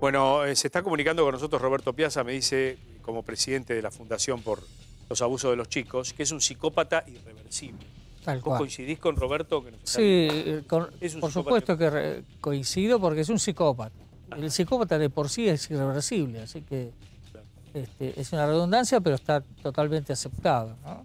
Bueno, se está comunicando con nosotros Roberto Piazza, me dice, como presidente de la Fundación por los Abusos de los Chicos, que es un psicópata irreversible. Tal cual. ¿Vos coincidís con Roberto? Que sí, por supuesto que coincido, porque es un psicópata. Ajá. El psicópata de por sí es irreversible, así que claro, es una redundancia, pero está totalmente aceptado, ¿no?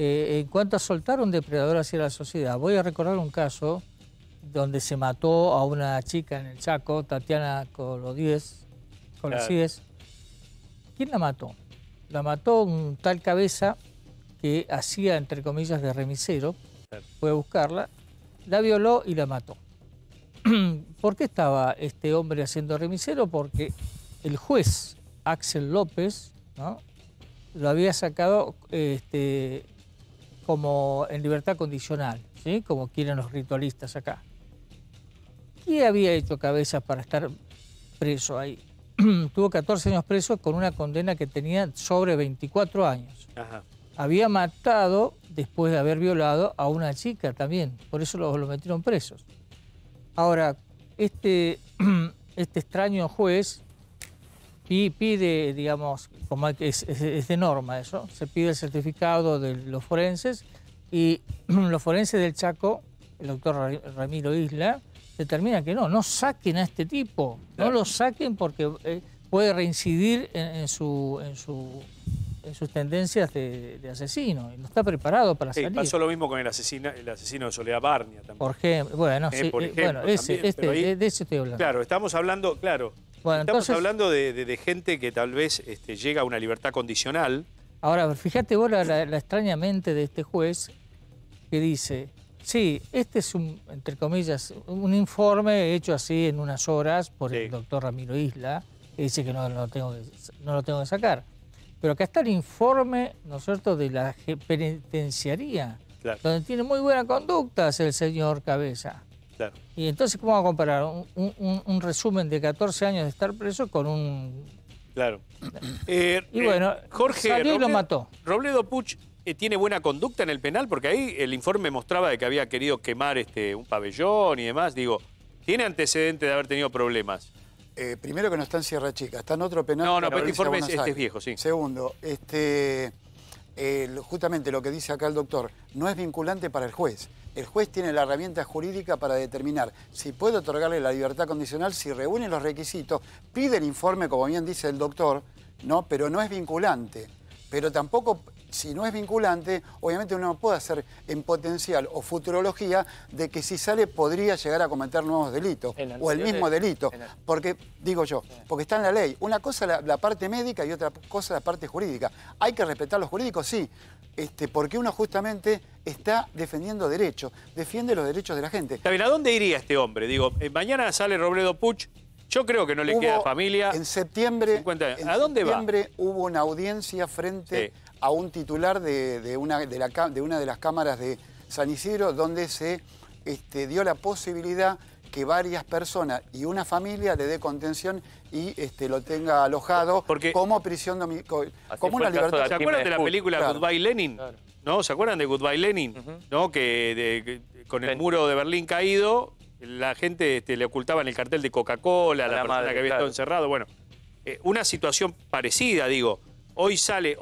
En cuanto a soltar un depredador hacia la sociedad, voy a recordar un caso donde se mató a una chica en el Chaco, Tatiana Colosí. ¿Quién la mató? La mató un tal Cabeza, que hacía, entre comillas, de remisero. Claro. Fue a buscarla, la violó y la mató. ¿Por qué estaba este hombre haciendo remisero? Porque el juez Axel López, ¿no?, lo había sacado como en libertad condicional, ¿sí?, como quieren los ritualistas acá. ¿Qué había hecho Cabezas para estar preso ahí? Tuvo 14 años preso con una condena que tenía sobre 24 años. Ajá. Había matado, después de haber violado, a una chica también. Por eso lo metieron presos. Ahora, este extraño juez pide, digamos, como es de norma eso, se pide el certificado de los forenses, y los forenses del Chaco, el doctor Ramiro Isla, determinan que no saquen a este tipo. Claro. No lo saquen porque puede reincidir en sus tendencias de asesino, no está preparado para salir. Pasó lo mismo con el asesino de Soledad Barnia también. Por ejemplo, bueno, sí, por ejemplo, bueno, de eso estoy hablando. Claro, estamos hablando, claro, bueno, hablando de gente que tal vez llega a una libertad condicional. Ahora, fíjate vos la extraña mente de este juez, que dice, sí, este es un, entre comillas, un informe hecho así en unas horas por el doctor Ramiro Isla, que dice que no lo tengo que sacar. Pero acá está el informe, ¿no es cierto?, de la penitenciaría, claro, donde tiene muy buena conducta el señor Cabeza. Claro. Y entonces, ¿cómo va a comparar un resumen de 14 años de estar preso con un...? Claro. Y bueno, Jorge salió y lo mató. Robledo Puch tiene buena conducta en el penal, porque ahí el informe mostraba de que había querido quemar un pabellón y demás. Digo, ¿tiene antecedentes de haber tenido problemas? Primero, que no está en Sierra Chica, está en otro penal. No, pero el informe es viejo, sí. Segundo, justamente lo que dice acá el doctor, no es vinculante para el juez. El juez tiene la herramienta jurídica para determinar si puede otorgarle la libertad condicional, si reúne los requisitos, pide el informe, como bien dice el doctor, ¿no? Pero no es vinculante. Pero tampoco, si no es vinculante, obviamente uno puede hacer en potencial o futurología de que si sale podría llegar a cometer nuevos delitos o el mismo delito. Porque, digo yo, porque está en la ley. Una cosa la parte médica y otra cosa la parte jurídica. Hay que respetar los jurídicos, sí, porque uno justamente está defendiendo derechos, defiende los derechos de la gente. Está bien, ¿a dónde iría este hombre? Digo, mañana sale Robledo Puch. Yo creo que no le queda familia. En septiembre, ¿a dónde va? En septiembre hubo una audiencia frente a un titular de una de las cámaras de San Isidro, donde se dio la posibilidad que varias personas y una familia le dé contención y lo tenga alojado como prisión domiciliaria, como una libertad. ¿Se acuerdan de la película Goodbye Lenin? Claro. ¿No? ¿Se acuerdan de Goodbye Lenin? Uh-huh. ¿No? Que con el muro de Berlín caído, la gente le ocultaba en el cartel de Coca-Cola a la persona que había estado encerrado. Bueno, una situación parecida, digo. Hoy sale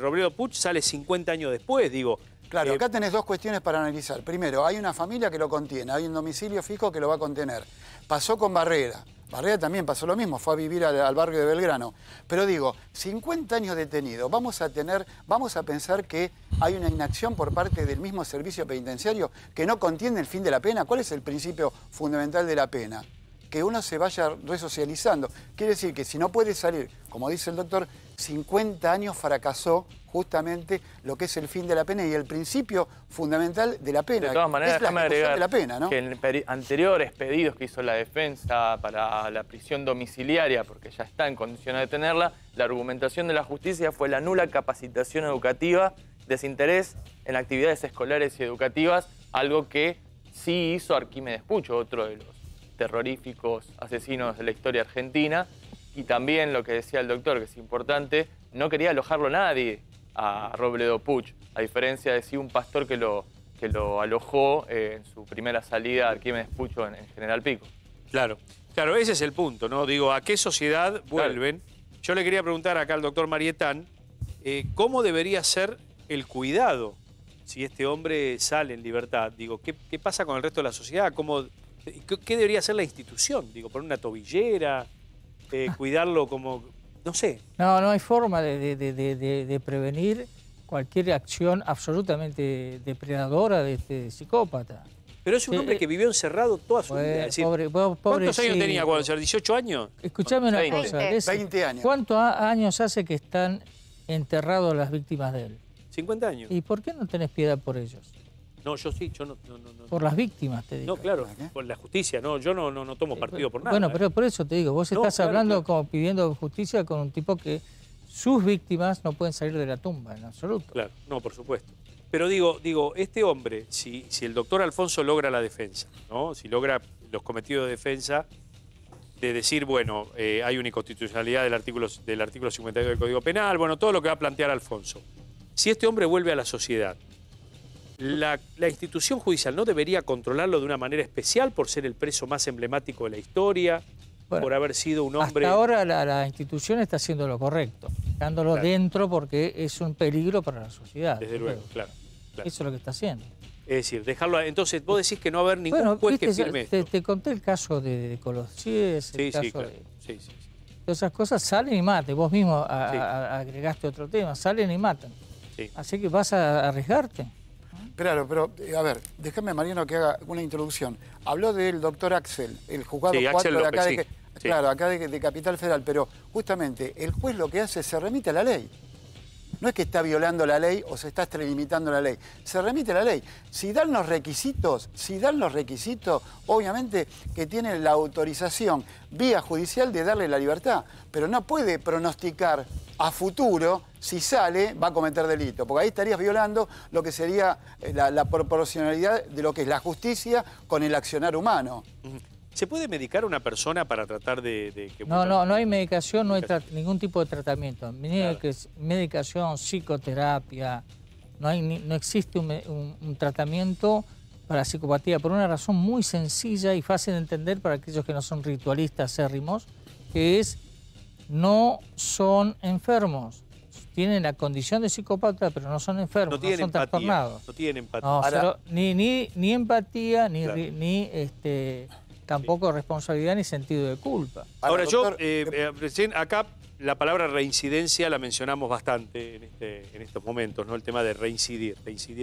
Robledo Puch, sale 50 años después, digo. Claro, acá tenés dos cuestiones para analizar. Primero, hay una familia que lo contiene, hay un domicilio fijo que lo va a contener. Pasó con Barrera. Barrera también pasó lo mismo, fue a vivir al barrio de Belgrano. Pero digo, 50 años detenido, vamos a pensar que hay una inacción por parte del mismo servicio penitenciario que no contiene el fin de la pena. ¿Cuál es el principio fundamental de la pena? Que uno se vaya resocializando. Quiere decir que si no puede salir, como dice el doctor, 50 años fracasó justamente lo que es el fin de la pena y el principio fundamental de la pena. De todas maneras, déjame agregar de la pena, ¿no?, que en anteriores pedidos que hizo la defensa para la prisión domiciliaria, porque ya está en condiciones de tenerla, la argumentación de la justicia fue la nula capacitación educativa, desinterés en actividades escolares y educativas, algo que sí hizo Arquímedes Pucho, otro de los terroríficos asesinos de la historia argentina. Y también lo que decía el doctor, que es importante, no quería alojarlo nadie a Robledo Puch, a diferencia de un pastor que lo alojó en su primera salida a Arquímedes Pucho en General Pico. Claro. Claro, ese es el punto, ¿no? Digo, ¿a qué sociedad vuelven? Claro. Yo le quería preguntar acá al doctor Marietán, ¿cómo debería ser el cuidado si este hombre sale en libertad? Digo, ¿qué pasa con el resto de la sociedad? ¿Qué debería hacer la institución? Digo, ¿poner una tobillera? ¿Cuidarlo como...? No sé. No, no hay forma de prevenir cualquier acción absolutamente depredadora de este psicópata. Pero es un hombre que vivió encerrado toda su vida. Es decir, ¿cuántos años tenía cuando era? ¿18 años? Escuchame una cosa. 20 años. ¿Cuántos años hace que están enterrados las víctimas de él? 50 años. ¿Y por qué no tenés piedad por ellos? No, yo sí, yo no. Por las víctimas, te digo. No, claro, por la justicia, no, yo no tomo partido por nada. Bueno, pero por eso te digo, vos estás hablando como pidiendo justicia con un tipo que sus víctimas no pueden salir de la tumba, en absoluto. Claro, no, por supuesto. Pero digo, este hombre, si el doctor Alfonso logra la defensa, ¿no? Si logra los cometidos de defensa, de decir, bueno, hay una inconstitucionalidad del artículo 52 del Código Penal, bueno, todo lo que va a plantear Alfonso. Si este hombre vuelve a la sociedad, la institución judicial no debería controlarlo de una manera especial por ser el preso más emblemático de la historia, bueno, por haber sido un hombre... Hasta ahora la institución está haciendo lo correcto, dándolo dentro porque es un peligro para la sociedad. Desde luego, claro. Eso es lo que está haciendo. Es decir, dejarlo... Entonces, vos decís que no va a haber ningún juez que firme esto. Te conté el caso de Colosí, el caso de... Todas esas cosas salen y matan. Vos mismo agregaste otro tema, salen y matan. Sí. Así que vas a arriesgarte. Claro, pero a ver, déjame, Mariano, que haga una introducción. Habló del doctor Axel, el juzgado 4 López, de acá, claro, acá de Capital Federal, pero justamente el juez lo que hace es se remite a la ley. No es que está violando la ley o se está extralimitando la ley. Se remite a la ley. Si dan los requisitos, obviamente que tienen la autorización vía judicial de darle la libertad, pero no puede pronosticar a futuro si sale va a cometer delito, porque ahí estarías violando lo que sería la proporcionalidad de lo que es la justicia con el accionar humano. ¿Se puede medicar a una persona para tratar de que... No hay medicación, no hay ningún tipo de tratamiento. Medicación, psicoterapia, no existe un tratamiento para psicopatía por una razón muy sencilla y fácil de entender para aquellos que no son ritualistas acérrimos, que es no son enfermos. Tienen la condición de psicópata, pero no son enfermos, no son trastornados. No tienen empatía. No, ahora... ni empatía, tampoco responsabilidad ni sentido de culpa. Ahora, doctor, yo, recién acá la palabra reincidencia la mencionamos bastante en estos momentos, ¿no? El tema de reincidir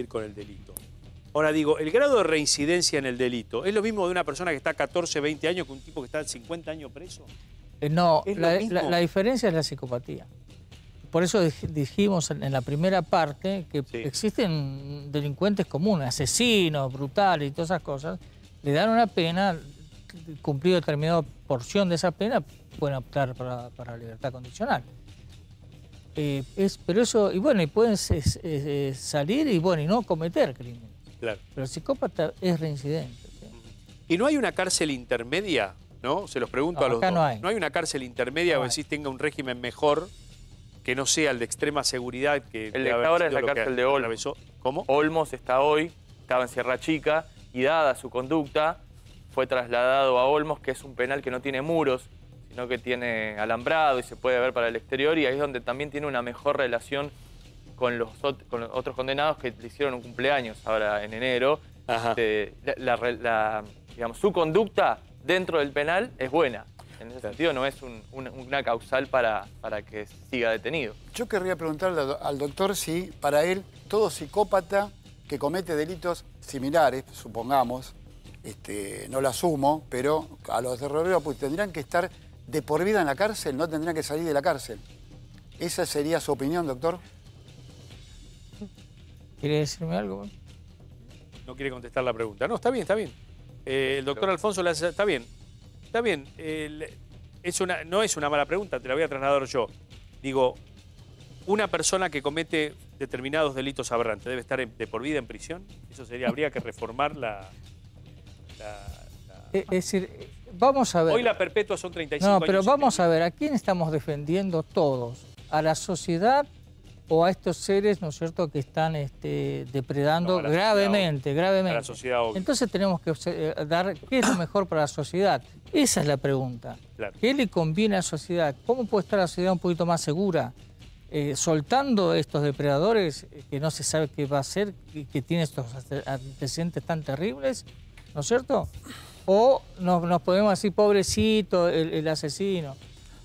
con el delito. Ahora digo, el grado de reincidencia en el delito, ¿es lo mismo de una persona que está 14, 20 años que un tipo que está 50 años preso? No, la diferencia es la psicopatía. Por eso dijimos en la primera parte que existen delincuentes comunes, asesinos, brutales y todas esas cosas, le dan una pena... cumplido determinada porción de esa pena, pueden optar para libertad condicional. Y pueden salir y no cometer crimen. Claro. Pero el psicópata es reincidente. ¿Sí? ¿Y no hay una cárcel intermedia? ¿No? Se los pregunto a los dos. No hay. ¿No hay una cárcel intermedia que sí tenga un régimen mejor que no sea el de extrema seguridad? Que el de ahora es la cárcel de Olmos. ¿Cómo? Olmos estaba en Sierra Chica y dada su conducta... fue trasladado a Olmos, que es un penal que no tiene muros, sino que tiene alambrado y se puede ver para el exterior, y ahí es donde también tiene una mejor relación con los otros condenados que le hicieron un cumpleaños ahora en enero. Digamos, su conducta dentro del penal es buena. En ese sentido no es una causal para que siga detenido. Yo querría preguntarle al doctor si para él todo psicópata que comete delitos similares, supongamos, no lo asumo, pero a los de Robledo Puch tendrían que estar de por vida en la cárcel, no tendrían que salir de la cárcel. ¿Esa sería su opinión, doctor? ¿Quiere decirme algo? No quiere contestar la pregunta. No, está bien. El doctor Alfonso le hace... Está bien. No es una mala pregunta, te la voy a trasladar yo. Digo, una persona que comete determinados delitos aberrantes debe estar de por vida en prisión. Eso sería, habría que reformar la... Es decir, vamos a ver... Hoy la perpetua son 35 años. No, pero vamos a ver, ¿a quién estamos defendiendo todos? ¿A la sociedad o a estos seres, ¿no es cierto?, que están depredando gravemente. La sociedad, obvio. Entonces tenemos que dar qué es lo mejor para la sociedad. Esa es la pregunta. Claro. ¿Qué le conviene a la sociedad? ¿Cómo puede estar la sociedad un poquito más segura? Soltando estos depredadores que no se sabe qué va a hacer, que tienen estos antecedentes tan terribles, ¿no es cierto? O nos podemos decir, pobrecito, el asesino.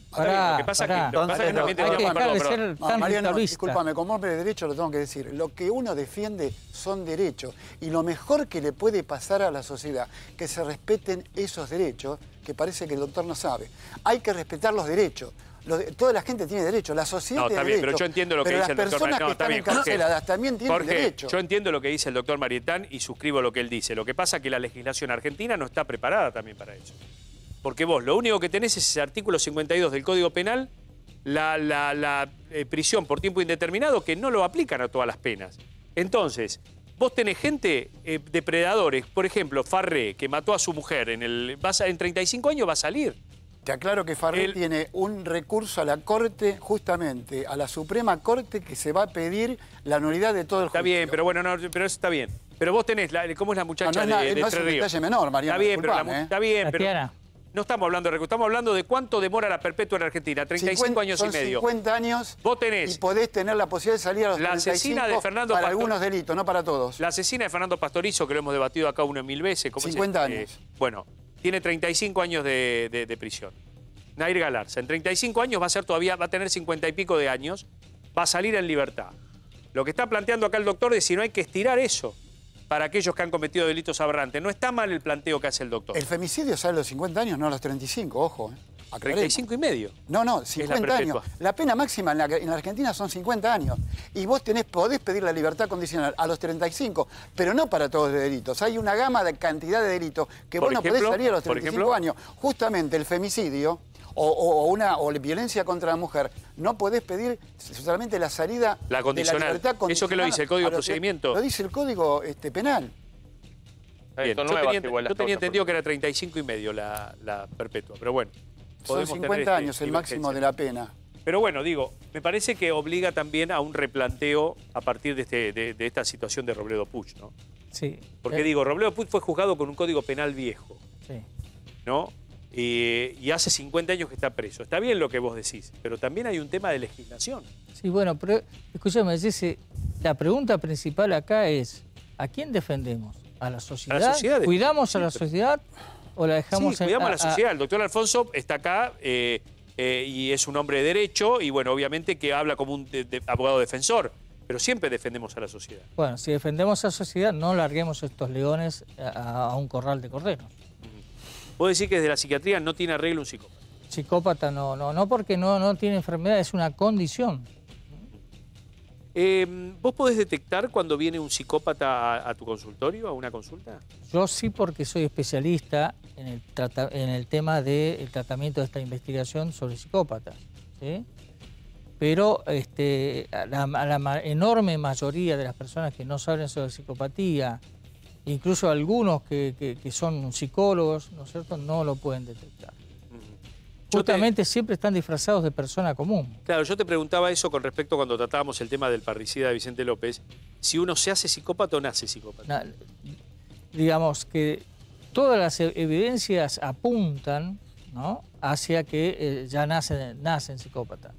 Lo que pasa es que también hay que dejar de ser tan Mariano, discúlpame, como hombre de derecho lo tengo que decir. Lo que uno defiende son derechos. Y lo mejor que le puede pasar a la sociedad, que se respeten esos derechos, que parece que el doctor no sabe. Hay que respetar los derechos. Toda la gente tiene derecho, la sociedad tiene derecho. Pero yo entiendo lo que dice el doctor Marietán. Las personas que están encarceladas también tienen derecho. Yo entiendo lo que dice el doctor Marietán y suscribo lo que él dice. Lo que pasa es que la legislación argentina no está preparada también para eso. Porque vos lo único que tenés es ese artículo 52 del Código Penal, la prisión por tiempo indeterminado, que no lo aplican a todas las penas. Entonces, vos tenés gente, depredadores, por ejemplo, Farré, que mató a su mujer, en 35 años va a salir. Te aclaro que Farré tiene un recurso a la Corte, justamente, a la Suprema Corte, que se va a pedir la nulidad de todo el juicio. Está bien, pero bueno, no, pero eso está bien. Pero vos tenés, ¿cómo es la muchacha de Tres Ríos? No es un detalle menor, Mariano. Está bien, Tatiana. No estamos hablando de recurso, estamos hablando de cuánto demora la perpetua en Argentina, 35 años y medio. 50 años vos tenés, y podés tener la posibilidad de salir a los 35 para algunos delitos, no para todos. La asesina de Fernando Pastorizzo, que lo hemos debatido acá 1.000 veces. 50 años. Bueno, tiene 35 años de prisión. Nair Galarza, en 35 años va a tener 50 y pico de años, va a salir en libertad. Lo que está planteando acá el doctor es si no hay que estirar eso para aquellos que han cometido delitos aberrantes. No está mal el planteo que hace el doctor. El femicidio sale a los 50 años, no a los 35, ojo. ¿A 35 y medio? No, no, 50 años. La pena máxima en la Argentina son 50 años. Y vos podés pedir la libertad condicional a los 35, pero no para todos los delitos. Hay una gama de cantidad de delitos que vos no podés salir a los 35 años. Justamente el femicidio o la violencia contra la mujer, no podés pedir solamente la salida de la libertad condicional. ¿Eso que lo dice el Código de Procedimiento? Lo dice el Código Penal. Bien, yo tenía entendido que era 35 y medio la perpetua, pero bueno. Son 50 años el máximo de la pena. Pero bueno, digo, me parece que obliga también a un replanteo a partir de esta situación de Robledo Puch, ¿no? Sí. Porque digo, Robledo Puch fue juzgado con un Código Penal viejo, sí, ¿no? Y hace 50 años que está preso. Está bien lo que vos decís, pero también hay un tema de legislación. Sí, bueno, pero escúchame, la pregunta principal acá es, ¿a quién defendemos? ¿A la sociedad? ¿Cuidamos a la sociedad? ¿O la dejamos cuidamos a la sociedad? El doctor Alfonso está acá y es un hombre de derecho y, bueno, obviamente que habla como un abogado defensor, pero siempre defendemos a la sociedad. Bueno, si defendemos a la sociedad, no larguemos estos leones a un corral de corderos. ¿Puedo decir que desde la psiquiatría no tiene arreglo un psicópata? Psicópata no porque no tiene enfermedad, es una condición. ¿Vos podés detectar cuando viene un psicópata a tu consultorio, a una consulta? Yo sí, porque soy especialista en el tema del tratamiento de esta investigación sobre psicópatas, ¿sí? Pero la enorme mayoría de las personas que no saben sobre psicopatía, incluso algunos que son psicólogos, ¿no es cierto?, no lo pueden detectar. Justamente siempre están disfrazados de persona común. Claro, yo te preguntaba eso con respecto cuando tratábamos el tema del parricida de Vicente López, si uno se hace psicópata o nace psicópata. Digamos que todas las evidencias apuntan, ¿no?, hacia que ya nacen psicópatas.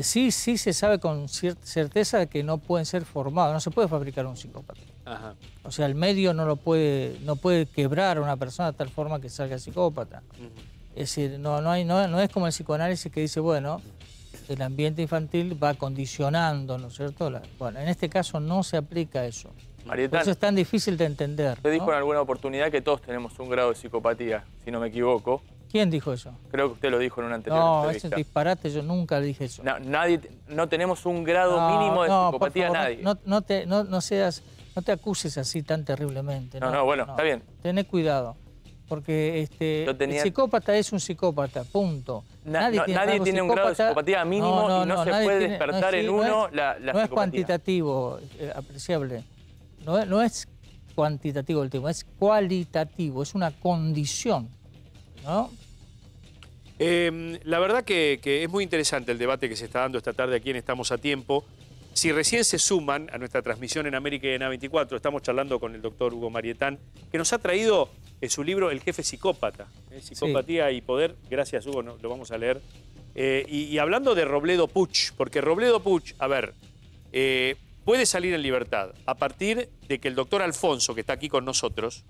Sí se sabe con certeza que no pueden ser formados, no se puede fabricar un psicópata. Ajá. O sea, el medio no puede quebrar a una persona de tal forma que salga psicópata. Uh-huh. Es decir, no es como el psicoanálisis que dice, bueno, el ambiente infantil va condicionando, ¿no es cierto? Bueno, en este caso no se aplica eso. Marietán, por eso es tan difícil de entender. Usted dijo en alguna oportunidad que todos tenemos un grado de psicopatía, si no me equivoco. ¿Quién dijo eso? Creo que usted lo dijo en una anterior entrevista. No, eso es disparate, yo nunca dije eso. No tenemos un grado mínimo de psicopatía, por favor, nadie. No te acuses así tan terriblemente. No, bueno, está bien. Tené cuidado. Porque el psicópata es un psicópata, punto. Nadie tiene un grado de psicopatía mínimo y no se puede despertar en uno la psicopatía. No es cuantitativo, apreciable. No es cuantitativo el tema, es cualitativo, es una condición, ¿no? La verdad que es muy interesante el debate que se está dando esta tarde aquí en Estamos a Tiempo. Si recién se suman a nuestra transmisión en América y en A24, estamos charlando con el doctor Hugo Marietán, que nos ha traído su libro El Jefe Psicópata, Psicopatía y Poder. Gracias, Hugo, lo vamos a leer. Y hablando de Robledo Puch, porque Robledo Puch, a ver, puede salir en libertad a partir de que el doctor Alfonso, que está aquí con nosotros,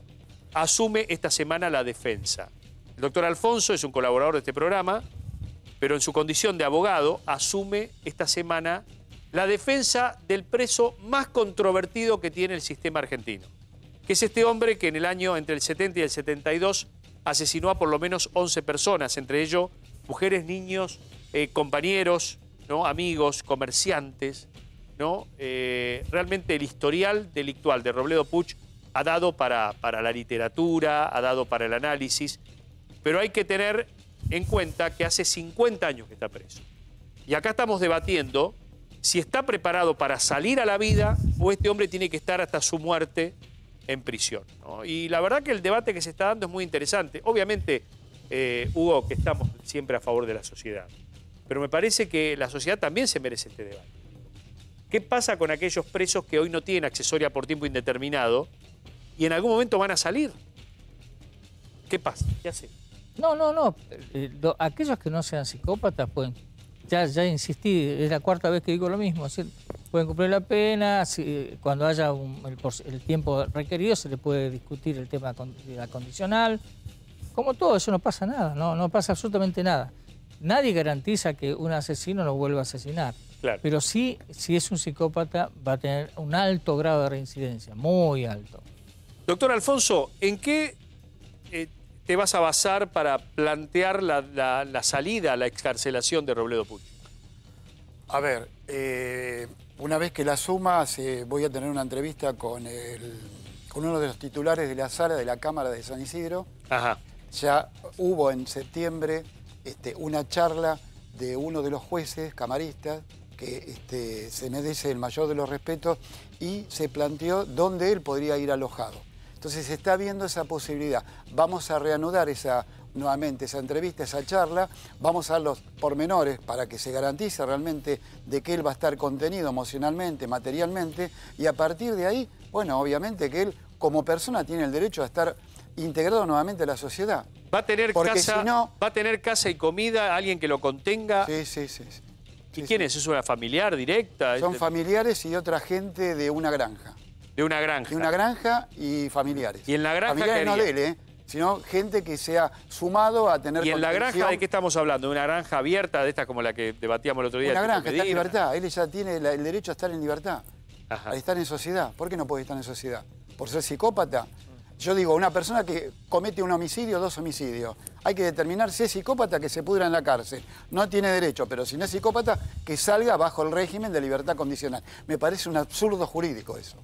asume esta semana la defensa. El doctor Alfonso es un colaborador de este programa, pero en su condición de abogado asume esta semana la defensa del preso más controvertido que tiene el sistema argentino, que es este hombre que en el año entre el 70 y el 72 asesinó a por lo menos 11 personas, entre ellos mujeres, niños, compañeros, ¿no?, amigos, comerciantes, ¿no? Realmente el historial delictual de Robledo Puch ha dado para la literatura, ha dado para el análisis, pero hay que tener en cuenta que hace 50 años que está preso. Y acá estamos debatiendo si está preparado para salir a la vida o este hombre tiene que estar hasta su muerte en prisión, ¿no? Y la verdad que el debate que se está dando es muy interesante. Obviamente, Hugo, que estamos siempre a favor de la sociedad, pero me parece que la sociedad también se merece este debate. ¿Qué pasa con aquellos presos que hoy no tienen accesoria por tiempo indeterminado y en algún momento van a salir? ¿Qué pasa? ¿Qué hace? No. Aquellos que no sean psicópatas pueden... Ya insistí, es la cuarta vez que digo lo mismo. Es decir, pueden cumplir la pena, si, cuando haya el tiempo requerido se le puede discutir el tema de la condicional. Como todo, eso no pasa nada, no pasa absolutamente nada. Nadie garantiza que un asesino no vuelva a asesinar. Claro. Pero sí, si es un psicópata, va a tener un alto grado de reincidencia, muy alto. Doctor Alfonso, ¿en qué te vas a basar para plantear la salida, la excarcelación de Robledo Puch? A ver, una vez que la sumas, voy a tener una entrevista con uno de los titulares de la sala de la Cámara de San Isidro. Ajá. Ya hubo en septiembre una charla de uno de los jueces camaristas que se merece el mayor de los respetos y se planteó dónde él podría ir alojado. Entonces se está viendo esa posibilidad. Vamos a reanudar nuevamente esa entrevista, esa charla. Vamos a dar los pormenores para que se garantice realmente de que él va a estar contenido emocionalmente, materialmente. Y a partir de ahí, bueno, obviamente que él como persona tiene el derecho a estar integrado nuevamente a la sociedad. Va a tener, casa y comida, alguien que lo contenga. Sí. ¿Y quién es? ¿Es una familiar directa? Son familiares y otra gente de una granja. De una granja y familiares. ¿Y en la granja familiares no de él, sino gente que se ha sumado a tener... ¿Y en la granja de qué estamos hablando? ¿De una granja abierta, de estas como la que debatíamos el otro día? Una granja, está en libertad. Él ya tiene el derecho a estar en libertad, a estar en sociedad. ¿Por qué no puede estar en sociedad? ¿Por ser psicópata? Yo digo, una persona que comete un homicidio, dos homicidios, hay que determinar si es psicópata, que se pudra en la cárcel. No tiene derecho, pero si no es psicópata, que salga bajo el régimen de libertad condicional. Me parece un absurdo jurídico eso.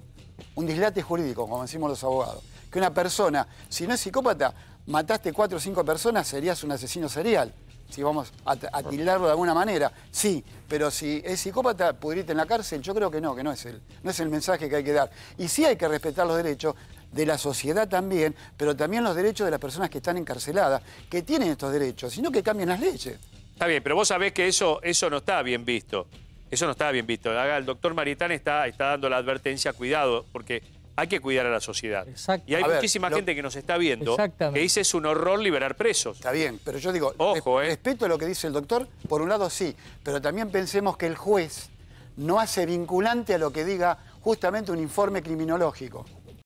Un dislate jurídico, como decimos los abogados. Que una persona, si no es psicópata, mataste 4 o 5 personas, serías un asesino serial. Si vamos a tildarlo de alguna manera, sí, pero si es psicópata, pudrite en la cárcel. Yo creo que no es el mensaje que hay que dar. Y sí hay que respetar los derechos de la sociedad también, pero también los derechos de las personas que están encarceladas, que tienen estos derechos, sino que cambien las leyes. Está bien, pero vos sabés que eso no está bien visto. Eso no está bien visto. El doctor Marietán está dando la advertencia, cuidado, porque hay que cuidar a la sociedad. Exacto. Y hay muchísima gente que nos está viendo que dice es un horror liberar presos. Está bien, pero yo digo, ojo, respeto lo que dice el doctor, por un lado sí, pero también pensemos que el juez no hace vinculante a lo que diga justamente un informe criminológico.